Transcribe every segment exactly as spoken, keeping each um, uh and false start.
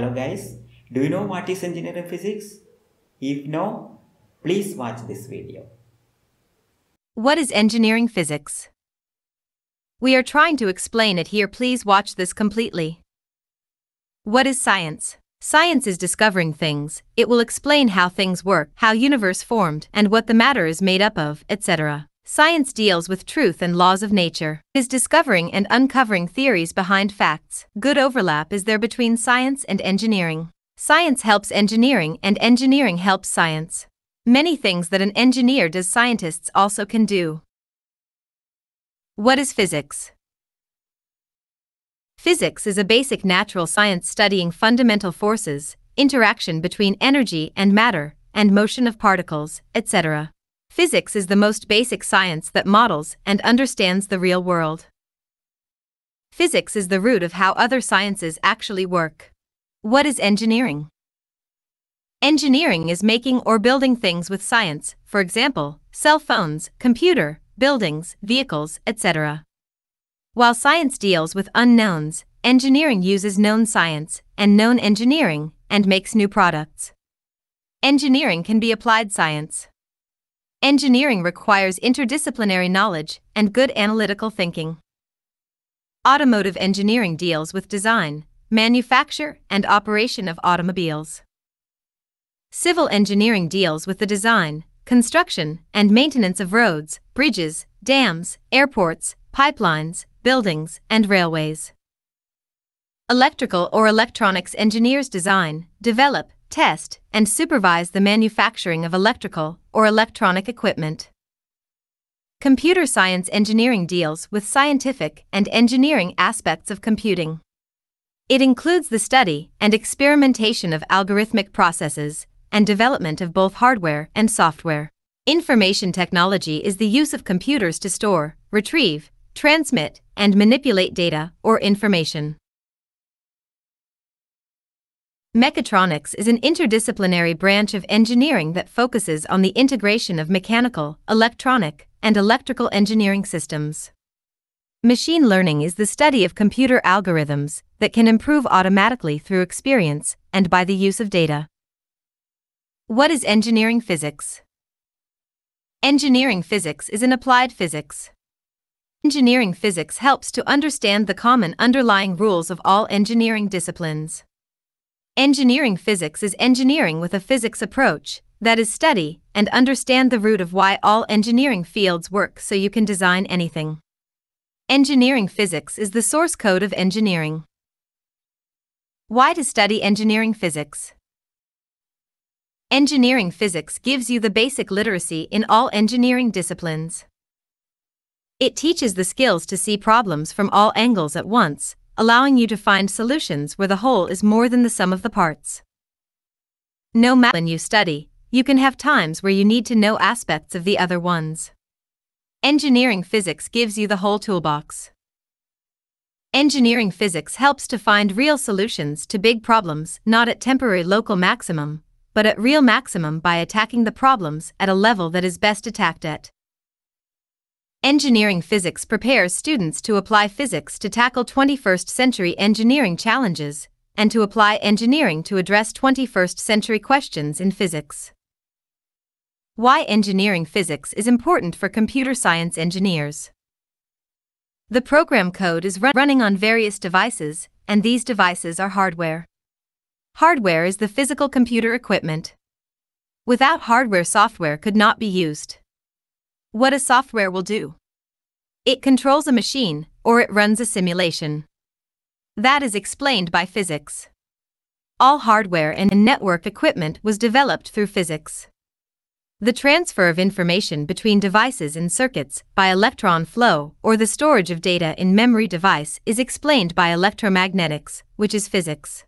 Hello guys, do you know what is engineering physics? If no, please watch this video. What is engineering physics? We are trying to explain it here, please watch this completely. What is science? Science is discovering things. It will explain how things work, how universe formed, and what the matter is made up of, et cetera. Science deals with truth and laws of nature. It is discovering and uncovering theories behind facts. Good overlap is there between science and engineering. Science helps engineering and engineering helps science. Many things that an engineer does, scientists also can do. What is physics? Physics is a basic natural science studying fundamental forces, interaction between energy and matter, and motion of particles, et cetera. Physics is the most basic science that models and understands the real world. Physics is the root of how other sciences actually work. What is engineering? Engineering is making or building things with science, for example, cell phones, computer, buildings, vehicles, et cetera. While science deals with unknowns, engineering uses known science and known engineering and makes new products. Engineering can be applied science. Engineering requires interdisciplinary knowledge and good analytical thinking. Automotive engineering deals with design, manufacture, and operation of automobiles. Civil engineering deals with the design, construction, and maintenance of roads, bridges, dams, airports, pipelines, buildings, and railways. Electrical or electronics engineers design, develop, test, and supervise the manufacturing of electrical or electronic equipment. Computer science engineering deals with scientific and engineering aspects of computing. It includes the study and experimentation of algorithmic processes and development of both hardware and software. Information technology is the use of computers to store, retrieve, transmit, and manipulate data or information. Mechatronics is an interdisciplinary branch of engineering that focuses on the integration of mechanical, electronic, and electrical engineering systems. Machine learning is the study of computer algorithms that can improve automatically through experience and by the use of data. What is engineering physics? Engineering physics is an applied physics. Engineering physics helps to understand the common underlying rules of all engineering disciplines. Engineering physics is engineering with a physics approach, that is, study and understand the root of why all engineering fields work so you can design anything. Engineering physics is the source code of engineering. Why to study engineering physics? Engineering physics gives you the basic literacy in all engineering disciplines. It teaches the skills to see problems from all angles at once, allowing you to find solutions where the whole is more than the sum of the parts. No matter when you study, you can have times where you need to know aspects of the other ones. Engineering physics gives you the whole toolbox. Engineering physics helps to find real solutions to big problems, not at temporary local maximum, but at real maximum by attacking the problems at a level that is best attacked at. Engineering physics prepares students to apply physics to tackle twenty-first century engineering challenges and to apply engineering to address twenty-first century questions in physics. Why engineering physics is important for computer science engineers. The program code is run running on various devices, and these devices are hardware. Hardware is the physical computer equipment. Without hardware, software could not be used. What a software will do. It controls a machine, or it runs a simulation. That is explained by physics. All hardware and network equipment was developed through physics. The transfer of information between devices and circuits by electron flow or the storage of data in memory device is explained by electromagnetics, which is physics.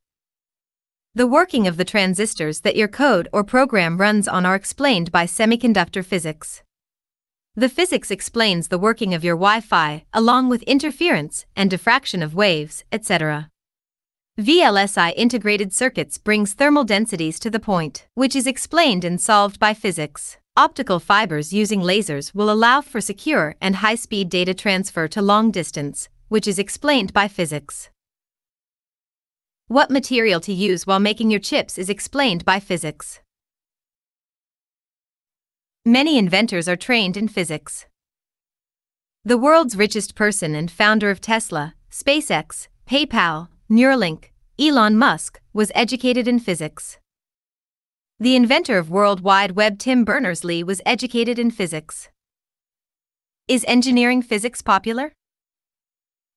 The working of the transistors that your code or program runs on are explained by semiconductor physics. The physics explains the working of your Wi-Fi, along with interference and diffraction of waves, et cetera. V L S I integrated circuits brings thermal densities to the point, which is explained and solved by physics. Optical fibers using lasers will allow for secure and high-speed data transfer to long distance, which is explained by physics. What material to use while making your chips is explained by physics. Many inventors are trained in physics. The world's richest person and founder of Tesla, SpaceX, PayPal, Neuralink, Elon Musk, was educated in physics. The inventor of World Wide Web Tim Berners Lee was educated in physics. Is engineering physics popular?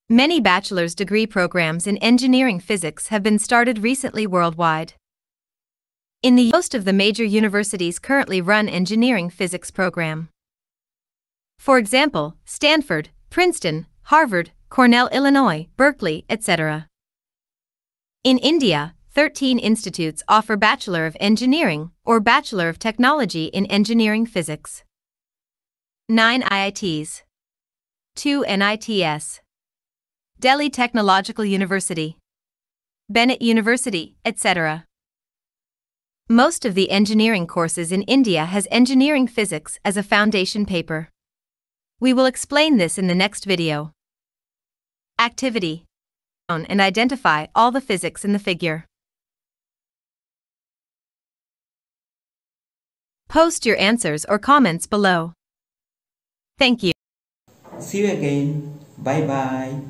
Many bachelor's degree programs in engineering physics have been started recently worldwide. In the most of the major universities currently run engineering physics program. For example, Stanford, Princeton, Harvard, Cornell, Illinois, Berkeley, et cetera. In India, thirteen institutes offer Bachelor of Engineering or Bachelor of Technology in Engineering Physics. nine I I Ts. two N I Ts. Delhi Technological University. Bennett University, et cetera. Most of the engineering courses in India has engineering physics as a foundation paper. We will explain this in the next video. Activity. And identify all the physics in the figure. Post your answers or comments below. Thank you. See you again. Bye bye.